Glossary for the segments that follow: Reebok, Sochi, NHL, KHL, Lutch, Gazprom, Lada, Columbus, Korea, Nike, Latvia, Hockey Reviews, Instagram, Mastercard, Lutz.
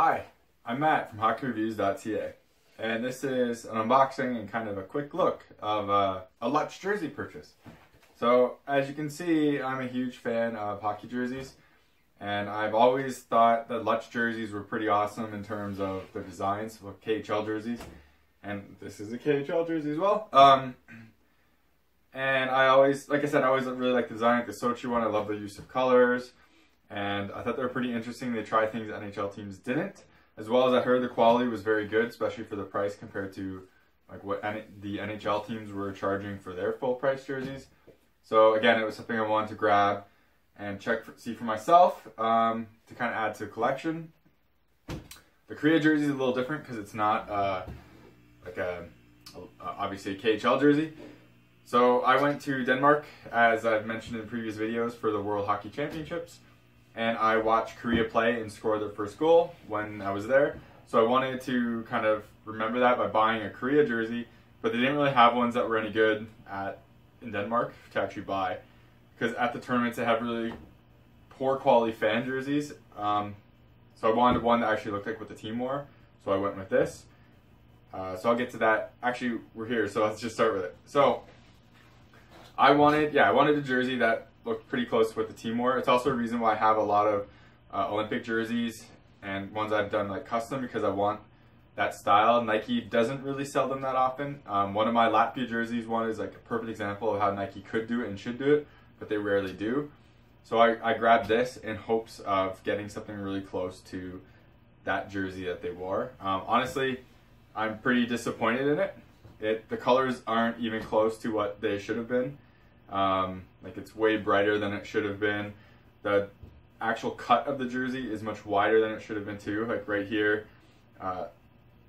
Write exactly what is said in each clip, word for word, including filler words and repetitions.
Hi, I'm Matt from hockey reviews dot C A, and this is an unboxing and kind of a quick look of uh, a Lutz jersey purchase. So as you can see, I'm a huge fan of hockey jerseys, and I've always thought that Lutz jerseys were pretty awesome in terms of their designs with K H L jerseys, and this is a K H L jersey as well. Um, and I always, like I said, I always really like the design, like the Sochi one. I love the use of colors. And I thought they were pretty interesting. They try things that N H L teams didn't. As well as I heard the quality was very good, especially for the price compared to like what the N H L teams were charging for their full price jerseys. So again, it was something I wanted to grab and check, for, see for myself um, to kind of add to the collection. The Korea jersey is a little different because it's not uh, like a, a obviously a K H L jersey. So I went to Denmark, as I've mentioned in previous videos, for the World Hockey Championships. And I watched Korea play and score their first goal when I was there. So I wanted to kind of remember that by buying a Korea jersey, but they didn't really have ones that were any good at in Denmark to actually buy. Because at the tournaments they have really poor quality fan jerseys. Um, so I wanted one that actually looked like what the team wore. So I went with this. Uh, so I'll get to that. Actually, we're here, so let's just start with it. So I wanted, yeah, I wanted a jersey that look pretty close to what the team wore. It's also a reason why I have a lot of uh, Olympic jerseys and ones I've done like custom, because I want that style. Nike doesn't really sell them that often. Um, one of my Latvia jerseys, one is like a perfect example of how Nike could do it and should do it, but they rarely do. So I, I grabbed this in hopes of getting something really close to that jersey that they wore. Um, honestly, I'm pretty disappointed in it. It. The colors aren't even close to what they should have been. Um, like it's way brighter than it should have been. The actual cut of the jersey is much wider than it should have been too. Like right here, uh,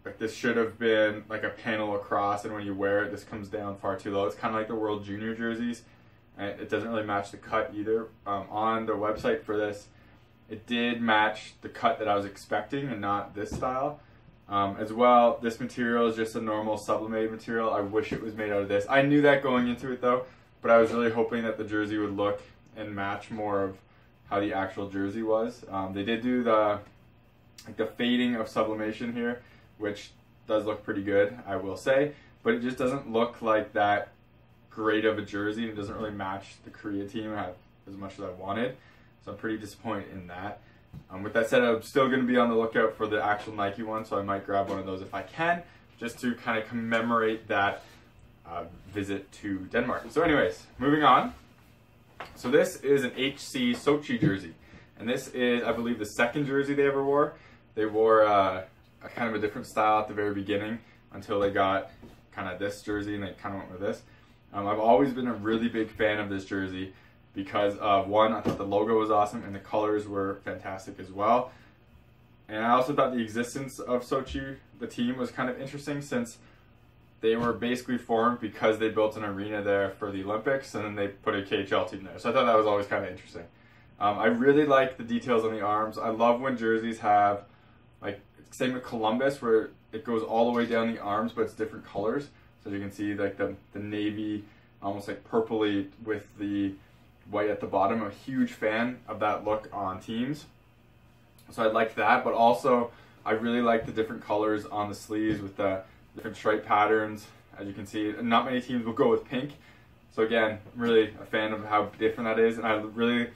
like this should have been like a panel across, and when you wear it, this comes down far too low. It's kind of like the World Junior jerseys, and it doesn't really match the cut either. Um, on their website for this, it did match the cut that I was expecting and not this style. Um, as well, this material is just a normal sublimated material. I wish it was made out of this. I knew that going into it though, but I was really hoping that the jersey would look and match more of how the actual jersey was. Um, they did do the like the fading of sublimation here, which does look pretty good, I will say, but it just doesn't look like that great of a jersey, and it doesn't really match the Korea team as much as I wanted, so I'm pretty disappointed in that. Um, with that said, I'm still going to be on the lookout for the actual Nike one, so I might grab one of those if I can, just to kind of commemorate that Uh, visit to Denmark. So anyways, moving on. So this is an H C Sochi jersey, and this is, I believe, the second jersey they ever wore. They wore uh, a kind of a different style at the very beginning until they got kind of this jersey, and they kind of went with this. Um, I've always been a really big fan of this jersey because of, one, I thought the logo was awesome and the colors were fantastic as well. And I also thought the existence of Sochi, the team, was kind of interesting, since they were basically formed because they built an arena there for the Olympics, and then they put a K H L team there. So I thought that was always kind of interesting. Um, I really like the details on the arms. I love when jerseys have, like, same with Columbus, where it goes all the way down the arms, but it's different colors. So as you can see, like, the, the navy, almost like purpley with the white at the bottom. I'm a huge fan of that look on teams. So I like that, but also I really like the different colors on the sleeves with the different stripe patterns. As you can see, not many teams will go with pink, so again, I'm really a fan of how different that is. And I really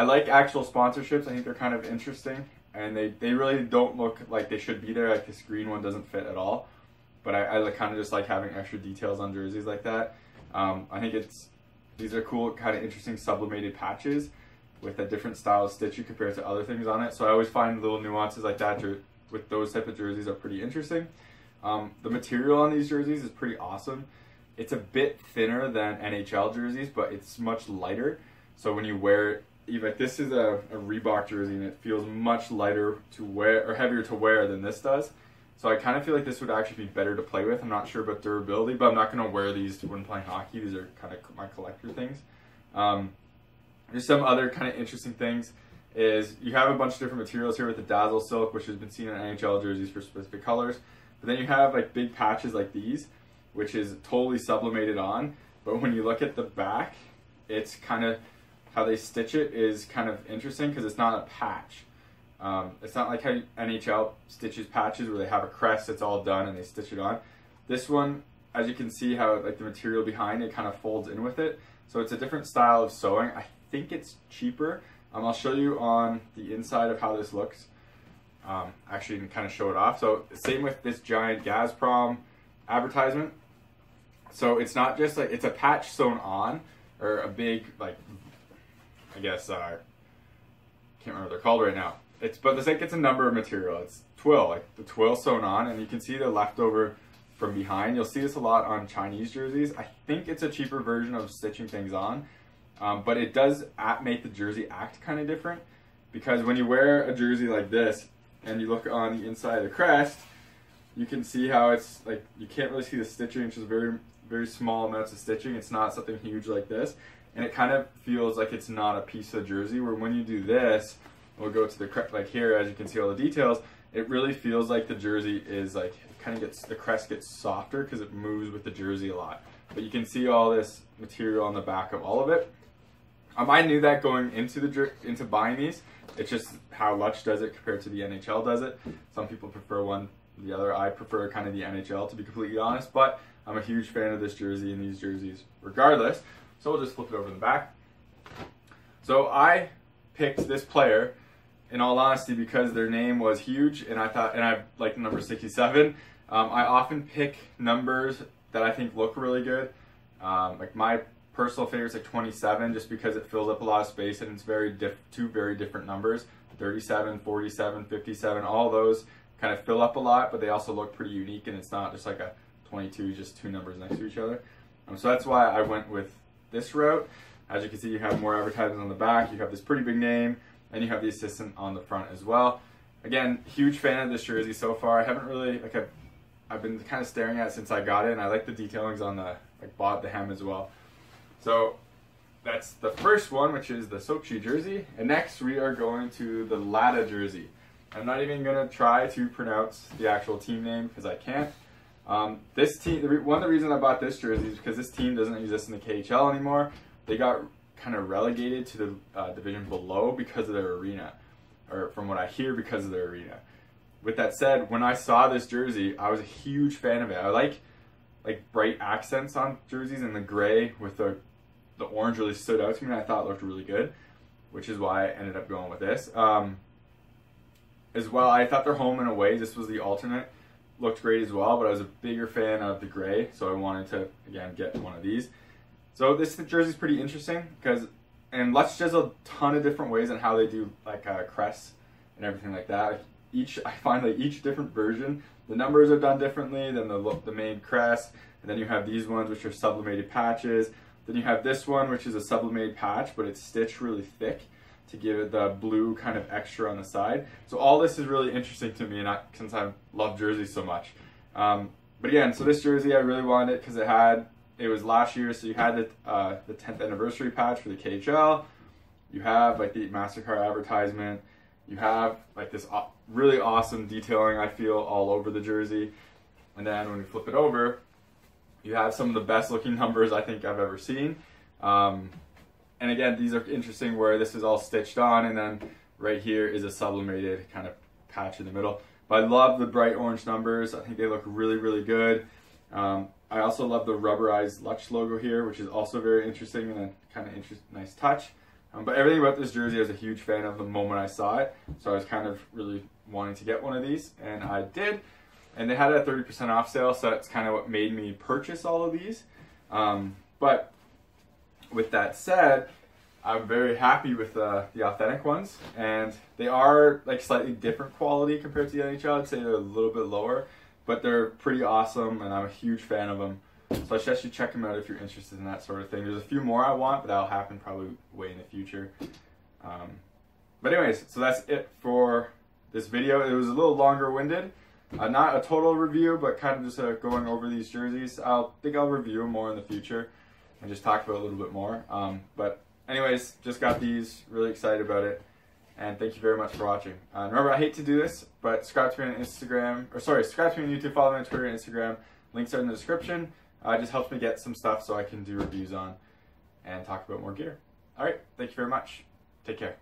I like actual sponsorships. I think they're kind of interesting, and they, they really don't look like they should be there. Like this green one doesn't fit at all, but I, I kind of just like having extra details on jerseys like that. um, I think it's these are cool, kind of interesting sublimated patches with a different style of stitching compared to other things on it, so I always find little nuances like that with those type of jerseys are pretty interesting. Um, the material on these jerseys is pretty awesome. It's a bit thinner than N H L jerseys, but it's much lighter. So when you wear it, even this is a, a Reebok jersey, and it feels much lighter to wear, or heavier to wear, than this does. So I kind of feel like this would actually be better to play with. I'm not sure about durability, but I'm not going to wear these when playing hockey. These are kind of my collector things. Um, there's some other kind of interesting things. Is you have a bunch of different materials here with the dazzle silk, which has been seen in N H L jerseys for specific colors. But then you have like big patches like these, which is totally sublimated on. But when you look at the back, it's kind of how they stitch it is kind of interesting, because it's not a patch. Um, it's not like how N H L stitches patches where they have a crest that's all done and they stitch it on. This one, as you can see how like the material behind it kind of folds in with it. So it's a different style of sewing. I think it's cheaper. Um, I'll show you on the inside of how this looks. Um, actually, you can kind of show it off. So same with this giant Gazprom advertisement. So it's not just like, it's a patch sewn on, or a big, like, I guess, I uh, can't remember what they're called right now. It's, but it's like, it's a number of material. It's twill, like the twill sewn on, and you can see the leftover from behind. You'll see this a lot on Chinese jerseys. I think it's a cheaper version of stitching things on, um, but it does at, make the jersey act kind of different, because when you wear a jersey like this and you look on the inside of the crest, you can see how it's like, you can't really see the stitching. It's just very, very small amounts of stitching. It's not something huge like this. And it kind of feels like it's not a piece of jersey, where when you do this, we'll go to the crest, like here, as you can see all the details, it really feels like the jersey is like, it kind of gets, the crest gets softer because it moves with the jersey a lot. But you can see all this material on the back of all of it. Um, I knew that going into the into buying these. It's just how Lutch does it compared to the N H L does it. Some people prefer one, the other. I prefer kind of the N H L, to be completely honest, but I'm a huge fan of this jersey and these jerseys regardless. So we'll just flip it over in the back. So I picked this player in all honesty because their name was huge, and I thought, and I like the number sixty-seven. Um, I often pick numbers that I think look really good. Um, like my personal favorite is like twenty-seven, just because it fills up a lot of space, and it's very diff two very different numbers, thirty-seven, forty-seven, fifty-seven, all those kind of fill up a lot, but they also look pretty unique, and it's not just like a twenty-two, just two numbers next to each other. Um, so that's why I went with this route. As you can see, you have more advertisements on the back, you have this pretty big name, and you have the assistant on the front as well. Again, huge fan of this jersey so far. I haven't really, like I've, I've been kind of staring at it since I got it, and I like the detailings on the, like bought the hem as well. So that's the first one, which is the Sochi jersey. And next we are going to the Lada jersey. I'm not even gonna try to pronounce the actual team name because I can't. Um, this team, one of the reasons I bought this jersey is because this team doesn't exist in the K H L anymore. They got kind of relegated to the uh, division below because of their arena, or from what I hear, because of their arena. With that said, when I saw this jersey, I was a huge fan of it. I like like bright accents on jerseys, and the gray with the the orange really stood out to me, and I thought it looked really good, which is why I ended up going with this. Um, as well, I thought their home and away, this was the alternate, looked great as well, but I was a bigger fan of the gray, so I wanted to, again, get one of these. So this jersey is pretty interesting, because, and Lutch does a ton of different ways on how they do like uh, crests and everything like that. Like each, I find like each different version, the numbers are done differently than the, the main crest, and then you have these ones which are sublimated patches. Then you have this one, which is a sublimated patch, but it's stitched really thick to give it the blue kind of extra on the side. So all this is really interesting to me, and I, since I love jerseys so much. Um, but again, so this jersey, I really wanted it because it had, it was last year, so you had the, uh, the tenth anniversary patch for the K H L. You have like the Mastercard advertisement. You have like this aw really awesome detailing, I feel, all over the jersey. And then when we flip it over, you have some of the best looking numbers I think I've ever seen. Um, and again, these are interesting where this is all stitched on, and then right here is a sublimated kind of patch in the middle. But I love the bright orange numbers. I think they look really, really good. Um, I also love the rubberized Lutch logo here, which is also very interesting and a kind of interest, nice touch. Um, but everything about this jersey I was a huge fan of the moment I saw it. So I was kind of really wanting to get one of these, and I did. And they had a thirty percent off sale, so that's kind of what made me purchase all of these. Um, but with that said, I'm very happy with uh, the authentic ones. And they are like slightly different quality compared to the N H L. I'd say they're a little bit lower, but they're pretty awesome, and I'm a huge fan of them. So I suggest you check them out if you're interested in that sort of thing. There's a few more I want, but that'll happen probably way in the future. Um, but anyways, so that's it for this video. It was a little longer winded. Uh, not a total review, but kind of just uh, going over these jerseys. I'll think I'll review them more in the future and just talk about it a little bit more. Um, but anyways, just got these, really excited about it. And thank you very much for watching. Uh, remember, I hate to do this, but subscribe to me on Instagram, or sorry, subscribe to me on YouTube, follow me on Twitter and Instagram. Links are in the description. Uh, it just helps me get some stuff so I can do reviews on and talk about more gear. All right, thank you very much. Take care.